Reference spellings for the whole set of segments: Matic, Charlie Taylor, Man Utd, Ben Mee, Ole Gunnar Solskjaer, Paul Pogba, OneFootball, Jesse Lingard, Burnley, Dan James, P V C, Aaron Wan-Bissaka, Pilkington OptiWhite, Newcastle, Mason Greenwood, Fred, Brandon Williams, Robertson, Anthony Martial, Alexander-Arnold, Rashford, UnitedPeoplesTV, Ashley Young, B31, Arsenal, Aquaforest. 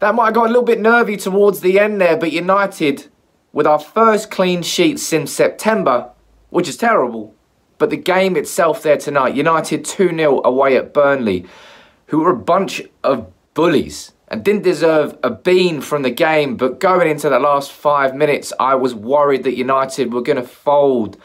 That might have got a little bit nervy towards the end there, but United with our first clean sheet since September, which is terrible. But the game itself there tonight, United 2-0 away at Burnley, who were a bunch of bullies and didn't deserve a bean from the game. But going into the last 5 minutes, I was worried that United were going to fold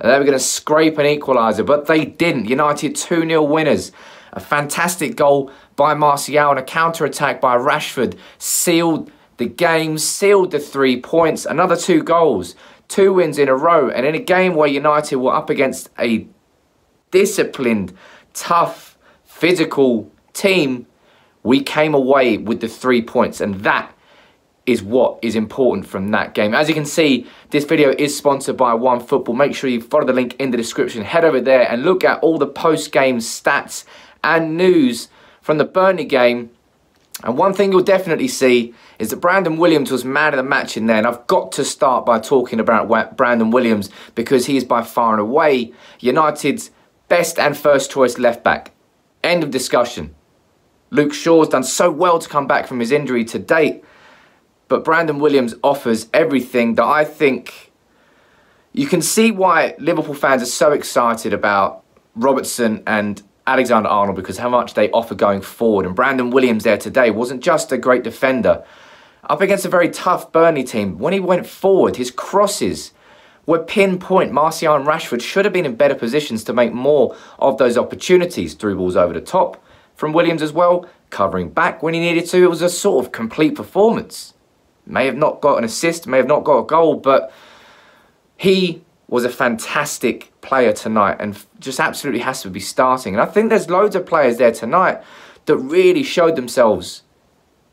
and they were going to scrape an equaliser, but they didn't. United 2-0 winners. A fantastic goal by Martial and a counter-attack by Rashford sealed the game, sealed the 3 points. Another 2 goals, 2 wins in a row. And in a game where United were up against a disciplined, tough, physical team, we came away with the 3 points. And that is what is important from that game. As you can see, this video is sponsored by OneFootball. Make sure you follow the link in the description. Head over there and look at all the post-game stats and news from the Burnley game. And one thing you'll definitely see is that Brandon Williams was man of the match in there. And I've got to start by talking about Brandon Williams because he is by far and away United's best and first choice left back. End of discussion. Luke Shaw's done so well to come back from his injury to date, but Brandon Williams offers everything that I think you can see why Liverpool fans are so excited about Robertson and Alexander-Arnold, because how much they offer going forward. And Brandon Williams there today wasn't just a great defender. Up against a very tough Burnley team, when he went forward, his crosses were pinpoint. Martial and Rashford should have been in better positions to make more of those opportunities. Through balls over the top from Williams as well, covering back when he needed to. It was a sort of complete performance. May have not got an assist, may have not got a goal, but he was a fantastic player tonight and just absolutely has to be starting. And I think there's loads of players there tonight that really showed themselves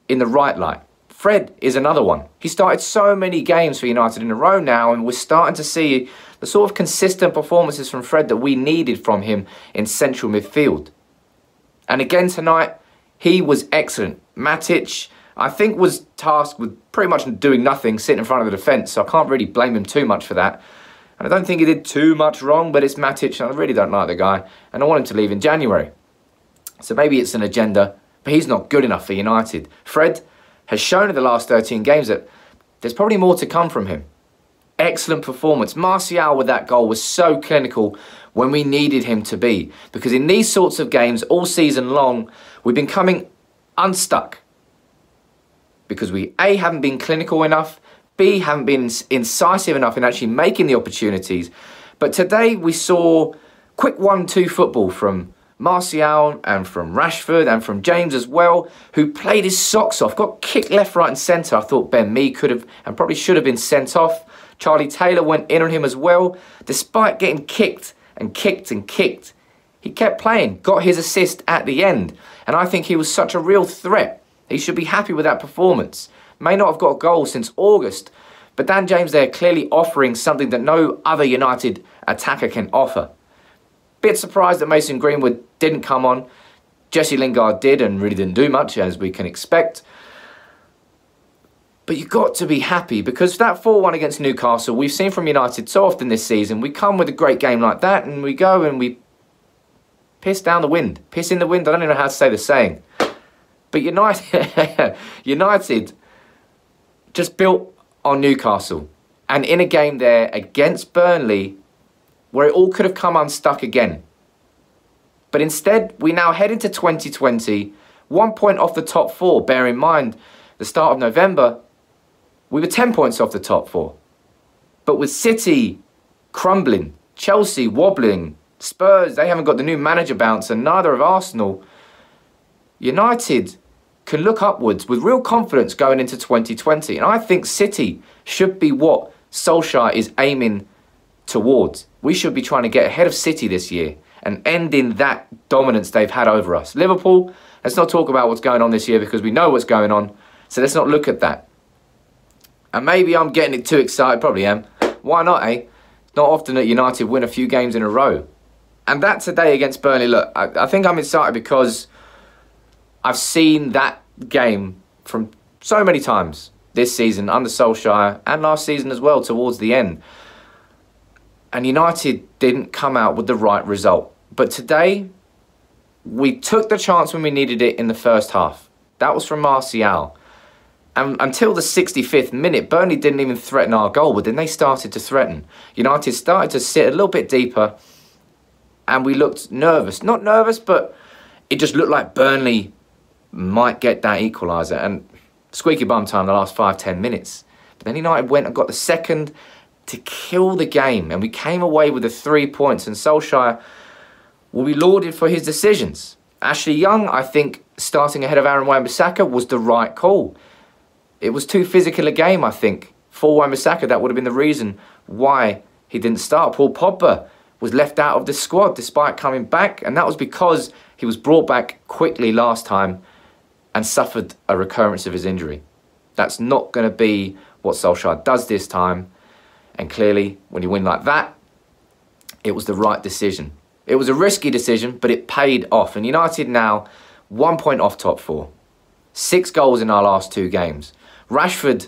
in the right light. Fred is another one. He started so many games for United in a row now, and we're starting to see the sort of consistent performances from Fred that we needed from him in central midfield. And again tonight, he was excellent. Matic, I think, was tasked with pretty much doing nothing, sitting in front of the defence, so I can't really blame him too much for that. And I don't think he did too much wrong, but it's Matic, and I really don't like the guy, and I want him to leave in January. So maybe it's an agenda, but he's not good enough for United. Fred has shown in the last 13 games that there's probably more to come from him. Excellent performance. Martial with that goal was so clinical when we needed him to be, because in these sorts of games all season long, we've been coming unstuck because we, A, haven't been clinical enough, B, haven't been incisive enough in actually making the opportunities. But today we saw quick 1-2 football from Martial and from Rashford and from James as well, who played his socks off, got kicked left, right and centre. I thought Ben Mee could have and probably should have been sent off. Charlie Taylor went in on him as well. Despite getting kicked and kicked and kicked, he kept playing, got his assist at the end. And I think he was such a real threat. He should be happy with that performance. May not have got a goal since August, but Dan James there clearly offering something that no other United attacker can offer. Bit surprised that Mason Greenwood didn't come on. Jesse Lingard did and really didn't do much, as we can expect. But you've got to be happy, because that 4-1 against Newcastle, we've seen from United so often this season, we come with a great game like that and we go and we piss down the wind. Piss in the wind, I don't even know how to say the saying. But United just built on Newcastle, and in a game there against Burnley where it all could have come unstuck again. But instead, we now head into 2020, 1 point off the top four. Bear in mind, the start of November, we were 10 points off the top four. But with City crumbling, Chelsea wobbling, Spurs, they haven't got the new manager bounce, and neither have Arsenal, United can look upwards with real confidence going into 2020. And I think City should be what Solskjaer is aiming towards. We should be trying to get ahead of City this year and ending that dominance they've had over us. Liverpool, let's not talk about what's going on this year because we know what's going on. So let's not look at that. And maybe I'm getting it too excited. Probably am. Why not, eh? It's not often that United win a few games in a row. And that today against Burnley, look, I think I'm excited because I've seen that game from so many times this season under Solskjaer and last season as well towards the end. And United didn't come out with the right result. But today, we took the chance when we needed it in the first half. That was from Martial. And until the 65th minute, Burnley didn't even threaten our goal, but then they started to threaten. United started to sit a little bit deeper, and we looked nervous. Not nervous, but it just looked like Burnley might get that equaliser. And squeaky bum time the last 5-10 minutes. But then United went and got the second to kill the game, and we came away with the 3 points, and Solskjaer will be lauded for his decisions. Ashley Young, I think, starting ahead of Aaron Wan-Bissaka was the right call. It was too physical a game, I think, for Wan-Bissaka. That would have been the reason why he didn't start. Paul Pogba was left out of the squad despite coming back, and that was because he was brought back quickly last time and suffered a recurrence of his injury. That's not going to be what Solskjaer does this time. And clearly, when you win like that, it was the right decision. It was a risky decision, but it paid off. And United now, 1 point off top four. 6 goals in our last 2 games. Rashford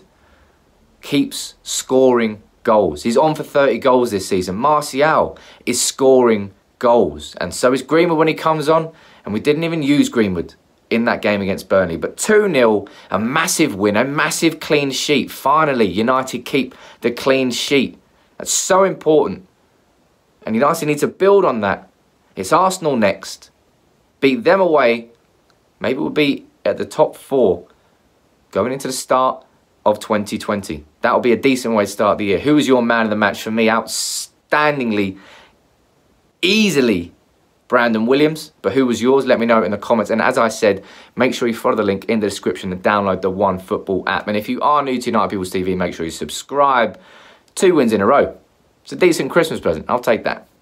keeps scoring goals. He's on for 30 goals this season. Martial is scoring goals. And so is Greenwood when he comes on. And we didn't even use Greenwood in that game against Burnley. But 2-0, a massive win, a massive clean sheet. Finally, United keep the clean sheet. That's so important. And United need to build on that. It's Arsenal next. Beat them away. Maybe we'll be at the top four going into the start of 2020. That'll be a decent way to start the year. Who was your man of the match for me? Outstandingly, easily, Brandon Williams. But who was yours? Let me know in the comments. And as I said, make sure you follow the link in the description and download the OneFootball app. And if you are new to UnitedPeoplesTV, make sure you subscribe. 2 wins in a row. It's a decent Christmas present. I'll take that.